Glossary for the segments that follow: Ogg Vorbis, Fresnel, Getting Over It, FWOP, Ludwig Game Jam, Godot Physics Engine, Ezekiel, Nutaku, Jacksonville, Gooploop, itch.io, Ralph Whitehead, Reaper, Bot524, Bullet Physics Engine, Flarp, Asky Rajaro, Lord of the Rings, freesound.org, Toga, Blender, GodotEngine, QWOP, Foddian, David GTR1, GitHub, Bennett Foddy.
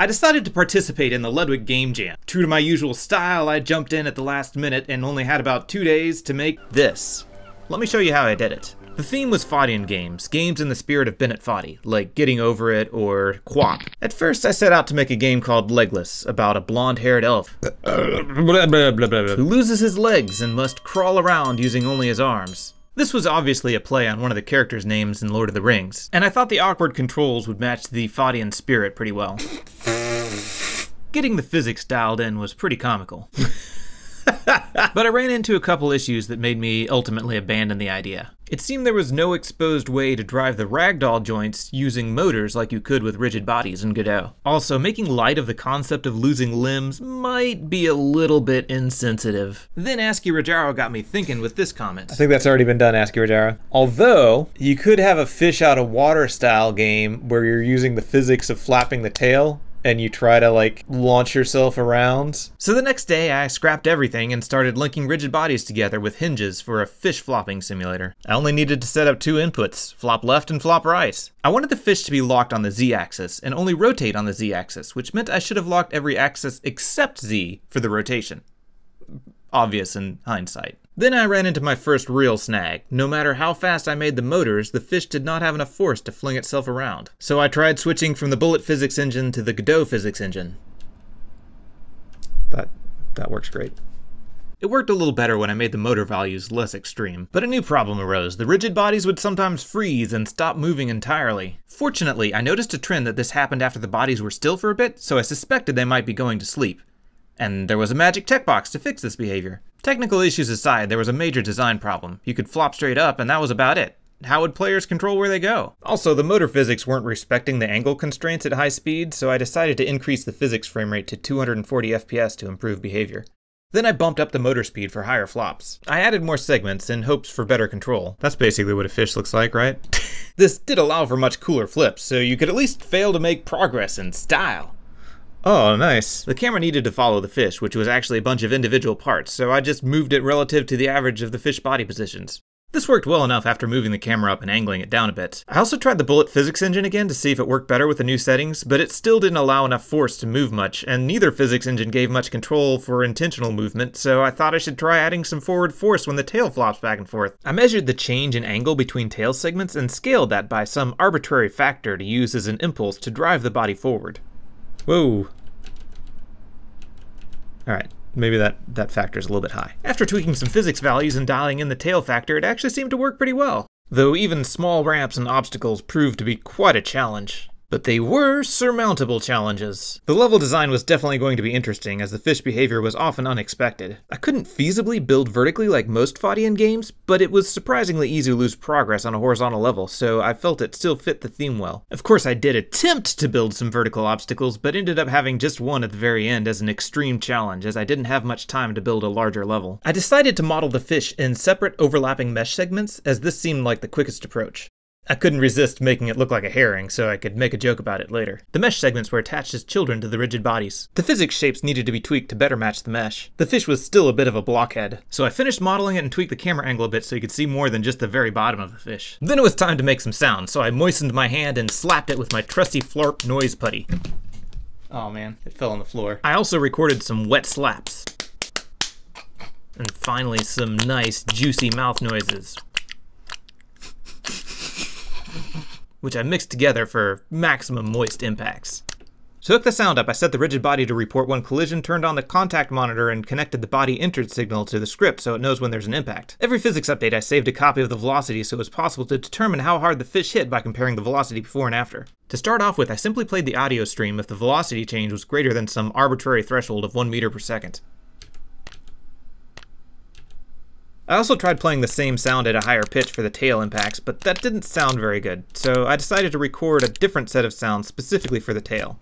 I decided to participate in the Ludwig Game Jam. True to my usual style, I jumped in at the last minute and only had about 2 days to make this. Let me show you how I did it. The theme was Foddian games, games in the spirit of Bennett Foddy, like Getting Over It or QWOP. At first, I set out to make a game called Legless, about a blonde-haired elf who loses his legs and must crawl around using only his arms. This was obviously a play on one of the characters' names in Lord of the Rings, and I thought the awkward controls would match the Foddian spirit pretty well. Getting the physics dialed in was pretty comical. But I ran into a couple issues that made me ultimately abandon the idea. It seemed there was no exposed way to drive the ragdoll joints using motors like you could with rigid bodies in Godot. Also, making light of the concept of losing limbs might be a little bit insensitive. Then Asky Rajaro got me thinking with this comment. I think that's already been done, Asky Rajaro. Although, you could have a fish out of water style game where you're using the physics of flapping the tail and you try to, like, launch yourself around. So the next day, I scrapped everything and started linking rigid bodies together with hinges for a fish flopping simulator. I only needed to set up 2 inputs, flop left and flop right. I wanted the fish to be locked on the z-axis and only rotate on the z-axis, which meant I should have locked every axis except z for the rotation. Obvious in hindsight. Then I ran into my first real snag. No matter how fast I made the motors, the fish did not have enough force to fling itself around. So I tried switching from the Bullet Physics Engine to the Godot Physics Engine. That works great. It worked a little better when I made the motor values less extreme, but a new problem arose. The rigid bodies would sometimes freeze and stop moving entirely. Fortunately, I noticed a trend that this happened after the bodies were still for a bit, so I suspected they might be going to sleep. And there was a magic checkbox to fix this behavior. Technical issues aside, there was a major design problem. You could flop straight up and that was about it. How would players control where they go? Also, the motor physics weren't respecting the angle constraints at high speed, so I decided to increase the physics frame rate to 240 FPS to improve behavior. Then I bumped up the motor speed for higher flops. I added more segments in hopes for better control. That's basically what a fish looks like, right? This did allow for much cooler flips, so you could at least fail to make progress in style. Oh, nice. The camera needed to follow the fish, which was actually a bunch of individual parts, so I just moved it relative to the average of the fish body positions. This worked well enough after moving the camera up and angling it down a bit. I also tried the Bullet Physics Engine again to see if it worked better with the new settings, but it still didn't allow enough force to move much, and neither physics engine gave much control for intentional movement, so I thought I should try adding some forward force when the tail flops back and forth. I measured the change in angle between tail segments and scaled that by some arbitrary factor to use as an impulse to drive the body forward. Whoa. Alright, maybe that factor's a little bit high. After tweaking some physics values and dialing in the tail factor, it actually seemed to work pretty well. Though even small ramps and obstacles proved to be quite a challenge. But they were surmountable challenges. The level design was definitely going to be interesting, as the fish behavior was often unexpected. I couldn't feasibly build vertically like most Foddian games, but it was surprisingly easy to lose progress on a horizontal level, so I felt it still fit the theme well. Of course, I did attempt to build some vertical obstacles, but ended up having just one at the very end as an extreme challenge, as I didn't have much time to build a larger level. I decided to model the fish in separate overlapping mesh segments, as this seemed like the quickest approach. I couldn't resist making it look like a herring, so I could make a joke about it later. The mesh segments were attached as children to the rigid bodies. The physics shapes needed to be tweaked to better match the mesh. The fish was still a bit of a blockhead, so I finished modeling it and tweaked the camera angle a bit so you could see more than just the very bottom of the fish. Then it was time to make some sound, so I moistened my hand and slapped it with my trusty Flarp noise putty. Oh man, it fell on the floor. I also recorded some wet slaps. And finally, some nice juicy mouth noises, which I mixed together for maximum moist impacts. To hook the sound up, I set the rigid body to report one collision, turned on the contact monitor, and connected the body entered signal to the script so it knows when there's an impact. Every physics update, I saved a copy of the velocity so it was possible to determine how hard the fish hit by comparing the velocity before and after. To start off with, I simply played the audio stream if the velocity change was greater than some arbitrary threshold of 1 meter per second. I also tried playing the same sound at a higher pitch for the tail impacts, but that didn't sound very good, so I decided to record a different set of sounds specifically for the tail.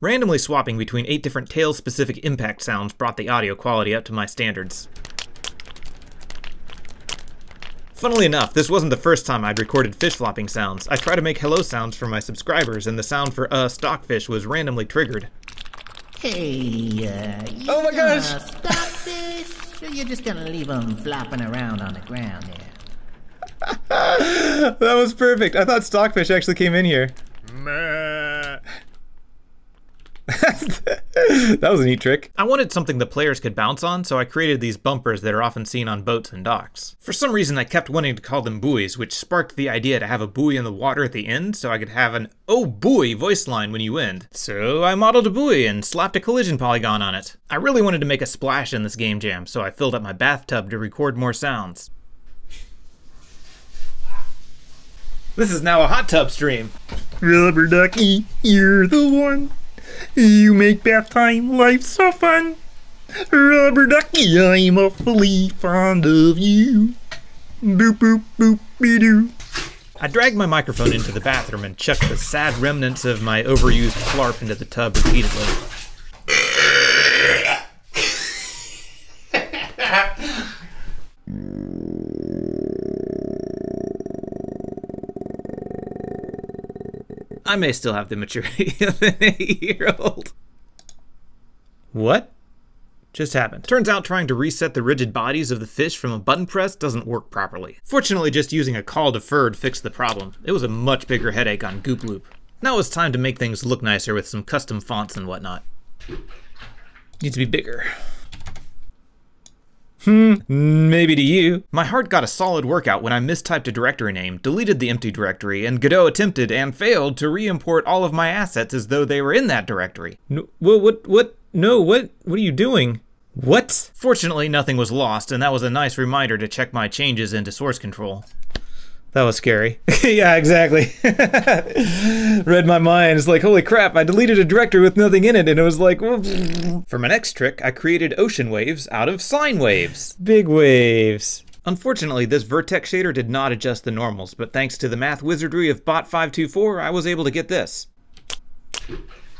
Randomly swapping between 8 different tail-specific impact sounds brought the audio quality up to my standards. Funnily enough, this wasn't the first time I'd recorded fish flopping sounds. I tried to make hello sounds for my subscribers, and the sound for stockfish was randomly triggered. Hey, oh my gosh! Stockfish, or you're just gonna leave them flopping around on the ground there? That was perfect. I thought stockfish actually came in here. That was a neat trick. I wanted something the players could bounce on, so I created these bumpers that are often seen on boats and docks. For some reason, I kept wanting to call them buoys, which sparked the idea to have a buoy in the water at the end so I could have an "oh buoy" voice line when you end. So I modeled a buoy and slapped a collision polygon on it. I really wanted to make a splash in this game jam, so I filled up my bathtub to record more sounds. This is now a hot tub stream. Rubber ducky, you're the one. You make bath time life so fun. Rubber ducky, I'm awfully fond of you. Boop boop boop be doo. I dragged my microphone into the bathroom and chucked the sad remnants of my overused flarp into the tub repeatedly. I may still have the maturity of an 8-year-old. What just happened? Turns out trying to reset the rigid bodies of the fish from a button press doesn't work properly. Fortunately, just using a call deferred fixed the problem. It was a much bigger headache on Gooploop. Now it's time to make things look nicer with some custom fonts and whatnot. Needs to be bigger. Maybe to you. My heart got a solid workout when I mistyped a directory name, deleted the empty directory, and Godot attempted and failed to re-import all of my assets as though they were in that directory. No, what, no, what are you doing? What? Fortunately, nothing was lost, and that was a nice reminder to check my changes into source control. That was scary. Yeah, exactly. Read my mind. It's like, holy crap, I deleted a directory with nothing in it, and it was like... Whoa. For my next trick, I created ocean waves out of sine waves. Big waves. Unfortunately, this vertex shader did not adjust the normals, but thanks to the math wizardry of Bot524, I was able to get this.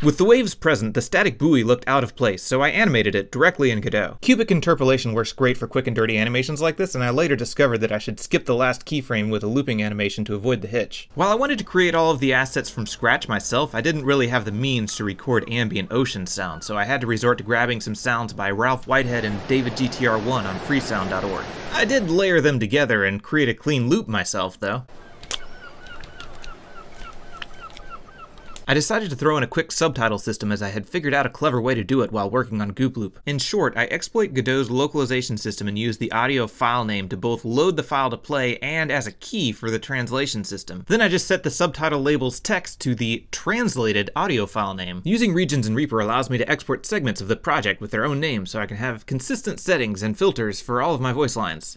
With the waves present, the static buoy looked out of place, so I animated it directly in Godot. Cubic interpolation works great for quick and dirty animations like this, and I later discovered that I should skip the last keyframe with a looping animation to avoid the hitch. While I wanted to create all of the assets from scratch myself, I didn't really have the means to record ambient ocean sound, so I had to resort to grabbing some sounds by Ralph Whitehead and David GTR1 on freesound.org. I did layer them together and create a clean loop myself, though. I decided to throw in a quick subtitle system as I had figured out a clever way to do it while working on Gooploop. In short, I exploit Godot's localization system and use the audio file name to both load the file to play and as a key for the translation system. Then I just set the subtitle label's text to the translated audio file name. Using regions in Reaper allows me to export segments of the project with their own name so I can have consistent settings and filters for all of my voice lines.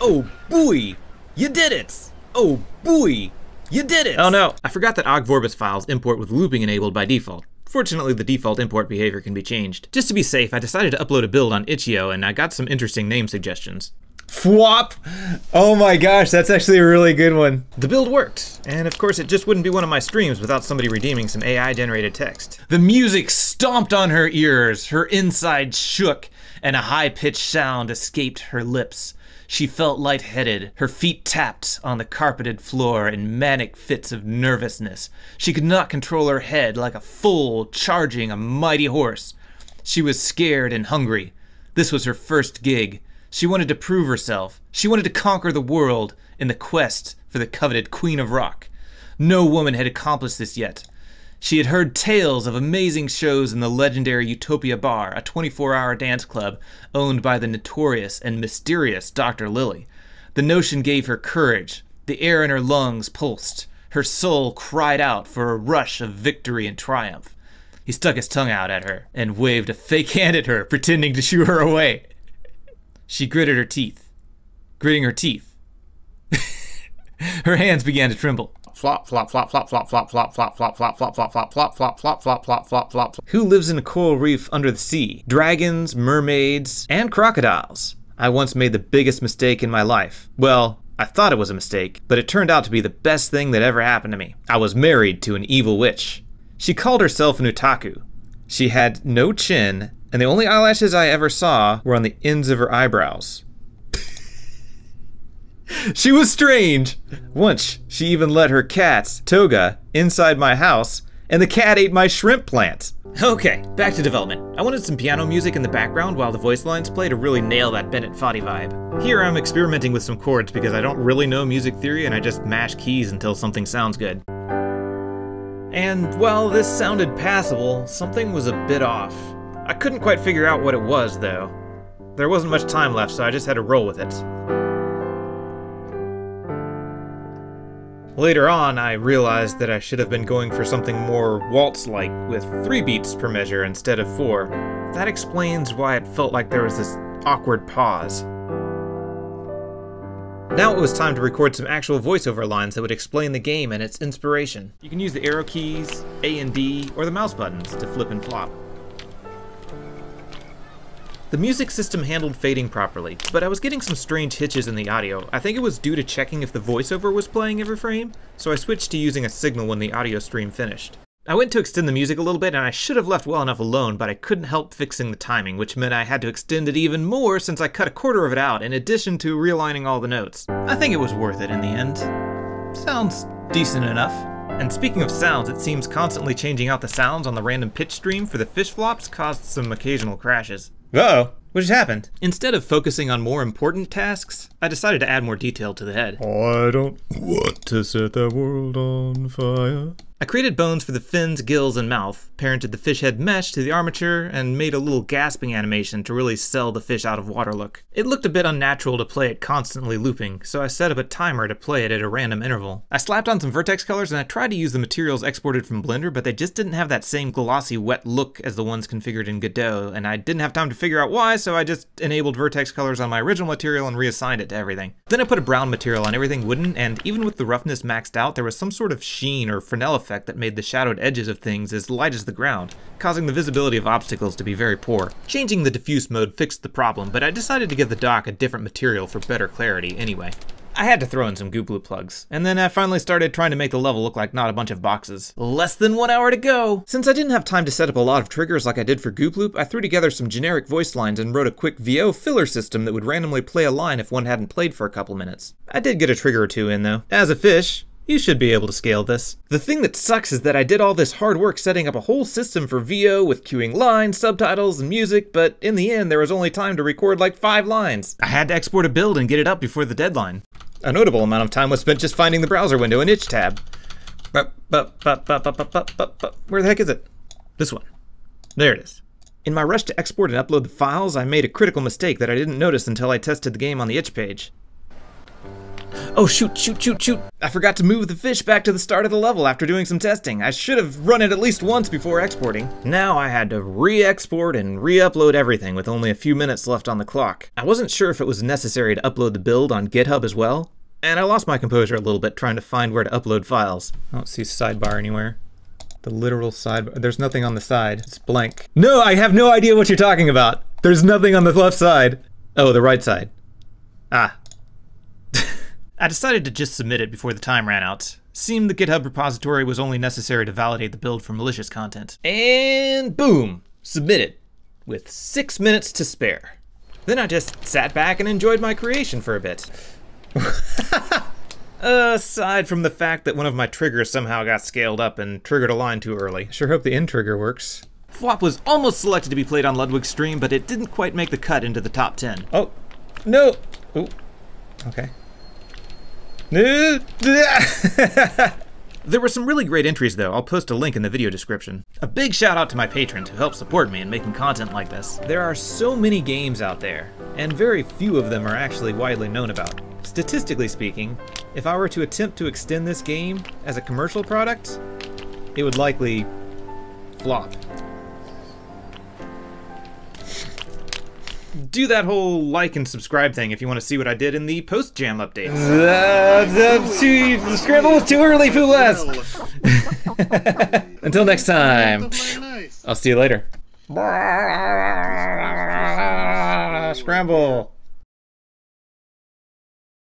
Oh buoy! You did it! Oh buoy! You did it! Oh no! I forgot that Ogg Vorbis files import with looping enabled by default. Fortunately, the default import behavior can be changed. Just to be safe, I decided to upload a build on itch.io and I got some interesting name suggestions. FWOP! Oh my gosh, that's actually a really good one. The build worked, and of course it just wouldn't be one of my streams without somebody redeeming some AI-generated text. The music stomped on her ears, her inside shook, and a high-pitched sound escaped her lips. She felt lightheaded, her feet tapped on the carpeted floor in manic fits of nervousness. She could not control her head like a fool charging a mighty horse. She was scared and hungry. This was her first gig. She wanted to prove herself. She wanted to conquer the world in the quest for the coveted Queen of Rock. No woman had accomplished this yet. She had heard tales of amazing shows in the legendary Utopia Bar, a 24-hour dance club owned by the notorious and mysterious Dr. Lily. The notion gave her courage. The air in her lungs pulsed. Her soul cried out for a rush of victory and triumph. He stuck his tongue out at her and waved a fake hand at her, pretending to shoo her away. She gritted her teeth. Gritting her teeth. Her hands began to tremble. Flop, flop, flop, flop, flop, flop, flop, flop, flop, flop, flop, flop, flop, flop, flop, flop, flop, flop, flop, flop. Who lives in a coral reef under the sea? Dragons, mermaids, and crocodiles. I once made the biggest mistake in my life. Well, I thought it was a mistake, but it turned out to be the best thing that ever happened to me. I was married to an evil witch. She called herself Nutaku. She had no chin, and the only eyelashes I ever saw were on the ends of her eyebrows. She was strange. Once, she even let her cat, Toga, inside my house, and the cat ate my shrimp plant. Okay, back to development. I wanted some piano music in the background while the voice lines play to really nail that Bennett Foddy vibe. Here I'm experimenting with some chords because I don't really know music theory and I just mash keys until something sounds good. And while this sounded passable, something was a bit off. I couldn't quite figure out what it was, though. There wasn't much time left, so I just had to roll with it. Later on, I realized that I should have been going for something more waltz-like, with 3 beats per measure instead of 4. That explains why it felt like there was this awkward pause. Now it was time to record some actual voiceover lines that would explain the game and its inspiration. You can use the arrow keys, A and D, or the mouse buttons to flip and flop. The music system handled fading properly, but I was getting some strange hitches in the audio. I think it was due to checking if the voiceover was playing every frame, so I switched to using a signal when the audio stream finished. I went to extend the music a little bit, and I should have left well enough alone, but I couldn't help fixing the timing, which meant I had to extend it even more since I cut a quarter of it out, in addition to realigning all the notes. I think it was worth it in the end. Sounds decent enough. And speaking of sounds, it seems constantly changing out the sounds on the random pitch stream for the fish flops caused some occasional crashes. Uh-oh, what just happened? Instead of focusing on more important tasks, I decided to add more detail to the head. I don't want to set the world on fire. I created bones for the fins, gills, and mouth, parented the fish head mesh to the armature, and made a little gasping animation to really sell the fish out of water look. It looked a bit unnatural to play it constantly looping, so I set up a timer to play it at a random interval. I slapped on some vertex colors, and I tried to use the materials exported from Blender, but they just didn't have that same glossy wet look as the ones configured in Godot, and I didn't have time to figure out why, so I just enabled vertex colors on my original material and reassigned it to everything. Then I put a brown material on everything wooden, and even with the roughness maxed out, there was some sort of sheen or Fresnel effect that made the shadowed edges of things as light as the ground, causing the visibility of obstacles to be very poor. Changing the diffuse mode fixed the problem, but I decided to give the dock a different material for better clarity anyway. I had to throw in some Gooploop plugs, and then I finally started trying to make the level look like not a bunch of boxes. Less than 1 hour to go! Since I didn't have time to set up a lot of triggers like I did for Gooploop, I threw together some generic voice lines and wrote a quick VO filler system that would randomly play a line if one hadn't played for a couple minutes. I did get a trigger or two in though. As a fish, you should be able to scale this. The thing that sucks is that I did all this hard work setting up a whole system for VO with queuing lines, subtitles, and music, but in the end there was only time to record like 5 lines. I had to export a build and get it up before the deadline. A notable amount of time was spent just finding the browser window and itch tab. Where the heck is it? This one. There it is. In my rush to export and upload the files, I made a critical mistake that I didn't notice until I tested the game on the itch page. Oh shoot! I forgot to move the fish back to the start of the level after doing some testing. I should have run it at least once before exporting. Now I had to re-export and re-upload everything with only a few minutes left on the clock. I wasn't sure if it was necessary to upload the build on GitHub as well, and I lost my composure a little bit trying to find where to upload files. I don't see sidebar anywhere. The literal sidebar. There's nothing on the side. It's blank. No, I have no idea what you're talking about. There's nothing on the left side. Oh, the right side. Ah. I decided to just submit it before the time ran out. Seemed the GitHub repository was only necessary to validate the build for malicious content. And boom! Submitted. With 6 minutes to spare. Then I just sat back and enjoyed my creation for a bit. Aside from the fact that one of my triggers somehow got scaled up and triggered a line too early. Sure hope the end trigger works. FWOP was almost selected to be played on Ludwig's stream, but it didn't quite make the cut into the top 10. Oh, no! Oh, okay. There were some really great entries though. I'll post a link in the video description. A big shout out to my patrons who help support me in making content like this. There are so many games out there, and very few of them are actually widely known about. Statistically speaking, if I were to attempt to extend this game as a commercial product, it would likely flop. Do that whole like and subscribe thing if you want to see what I did in the post jam updates. The scramble was too early, Foolas! Until next time, I'll see you later. Scramble.